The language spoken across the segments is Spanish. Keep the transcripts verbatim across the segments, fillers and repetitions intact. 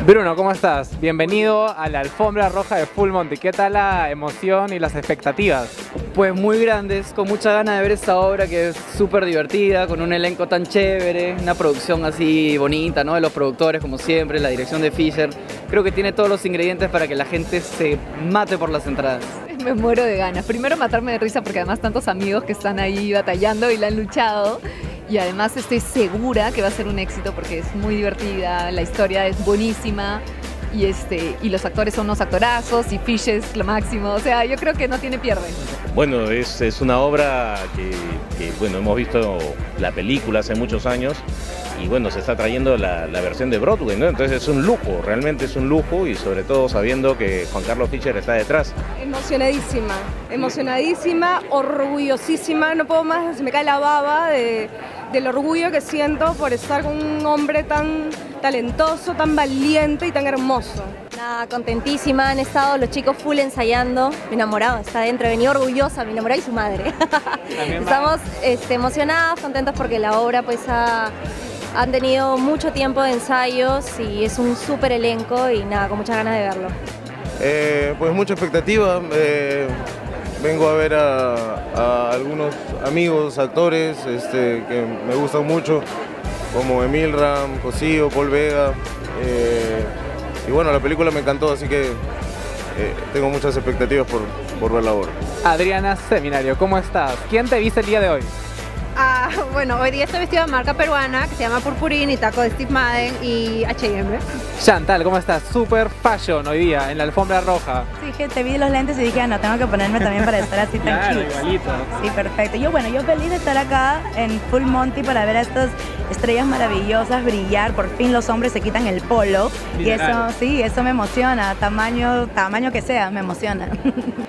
Bruno, ¿cómo estás? Bienvenido a la alfombra roja de Full Monty. ¿Qué tal la emoción y las expectativas? Pues muy grandes, con mucha ganas de ver esta obra que es súper divertida, con un elenco tan chévere, una producción así bonita, ¿no? De los productores, como siempre, la dirección de Fischer. Creo que tiene todos los ingredientes para que la gente se mate por las entradas. Me muero de ganas. Primero matarme de risa porque además tantos amigos que están ahí batallando y la han luchado. Y además estoy segura que va a ser un éxito porque es muy divertida, la historia es buenísima y, este, y los actores son unos actorazos y Fischer es lo máximo. O sea, yo creo que no tiene pierde. Bueno, es, es una obra que, que bueno, hemos visto la película hace muchos años y bueno, se está trayendo la, la versión de Broadway, ¿no? Entonces es un lujo, realmente es un lujo y sobre todo sabiendo que Juan Carlos Fischer está detrás. Emocionadísima, emocionadísima, orgullosísima, no puedo más, se me cae la baba de... del orgullo que siento por estar con un hombre tan talentoso, tan valiente y tan hermoso. Nada, contentísima, han estado los chicos full ensayando, mi enamorado está adentro, he venido orgullosa, mi enamorado y su madre. Estamos este, emocionados, contentos porque la obra pues ha, han tenido mucho tiempo de ensayos y es un súper elenco y nada, con muchas ganas de verlo. Eh, pues mucha expectativa, eh... vengo a ver a, a algunos amigos, actores este, que me gustan mucho, como Emil Ram, Cosío, Paul Vega. Eh, y bueno, la película me encantó, así que eh, tengo muchas expectativas por, por ver la obra. Adriana Seminario, ¿cómo estás? ¿Quién te viste el día de hoy? Ah, bueno, hoy día estoy vestida de marca peruana que se llama Purpurín y taco de Steve Madden y H y M. Chantal, ¿cómo estás? Super fashion hoy día en la alfombra roja. Sí, que te vi los lentes y dije, ah, no, tengo que ponerme también para estar así tan claro, igualito. Sí, perfecto. Yo, bueno, yo feliz de estar acá en Full Monty para ver a estas estrellas maravillosas brillar. Por fin los hombres se quitan el polo. Literal. Y eso, sí, eso me emociona. Tamaño, tamaño que sea, me emociona.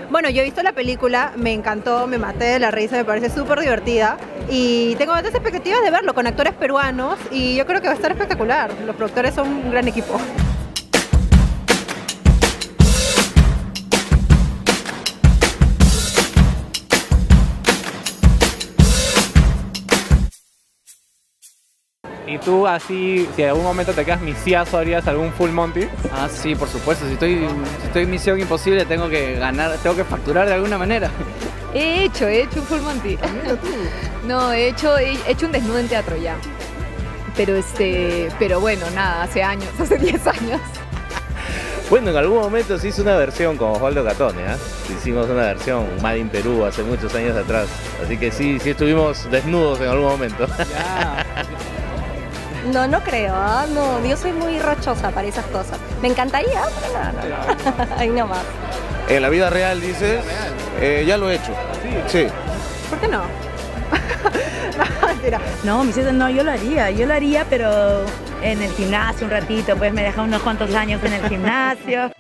Bueno, yo he visto la película, me encantó, me maté de la risa, me parece súper divertida. Y tengo bastantes expectativas de verlo con actores peruanos y yo creo que va a estar espectacular. Los productores son un gran equipo. ¿Y tú así, si en algún momento te quedas misiazo, harías algún Full Monty? Ah, sí, por supuesto. Si estoy, si estoy misión imposible, tengo que ganar, tengo que facturar de alguna manera. He hecho, he hecho un Full Monty. No, he hecho, he hecho un desnudo en teatro ya. Pero este, pero bueno, nada, hace años, hace diez años. Bueno, en algún momento se hizo una versión con Osvaldo Catón, ¿eh? Hicimos una versión Madin Perú hace muchos años atrás. Así que sí, sí estuvimos desnudos en algún momento. Yeah. No, no creo, ¿eh? No, yo soy muy rochosa para esas cosas. Me encantaría, pero nada, no, no. Ahí nomás. En la vida real, dices, eh, ya lo he hecho. Sí. ¿Por qué no? No, mentira. No, mis hijos, no, yo lo haría, yo lo haría, pero en el gimnasio un ratito, pues me deja unos cuantos años en el gimnasio.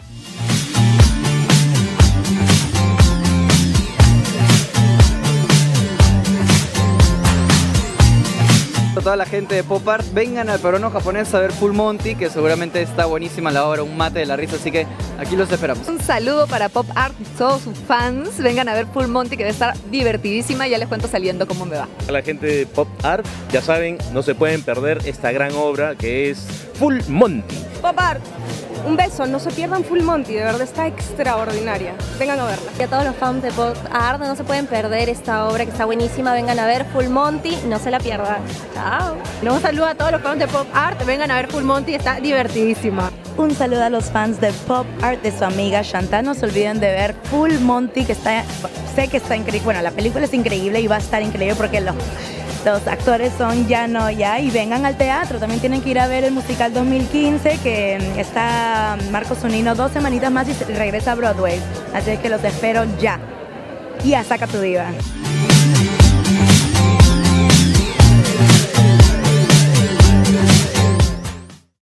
Toda la gente de Pop Art, vengan al Peruano Japonés a ver Full Monty, que seguramente está buenísima la obra, un mate de la risa, así que aquí los esperamos. Un saludo para Pop Art y todos sus fans, vengan a ver Full Monty que va a estar divertidísima, ya les cuento saliendo cómo me va. A la gente de Pop Art, ya saben, no se pueden perder esta gran obra que es Full Monty. Pop Art, un beso, no se pierdan Full Monty, de verdad está extraordinaria, vengan a verla. Y a todos los fans de Pop Art, no se pueden perder esta obra que está buenísima, vengan a ver Full Monty, no se la pierdan. Un saludo a todos los fans de Pop Art, vengan a ver Full Monty, está divertidísima. Un saludo a los fans de Pop Art de su amiga Chantal, no se olviden de ver Full Monty, que está, sé que está increíble, bueno, la película es increíble y va a estar increíble porque los, los actores son ya no ya, y vengan al teatro, también tienen que ir a ver el musical dos mil quince, que está Marcos Unino dos semanitas más y regresa a Broadway, así que los espero ya, y a Saca tu Diva.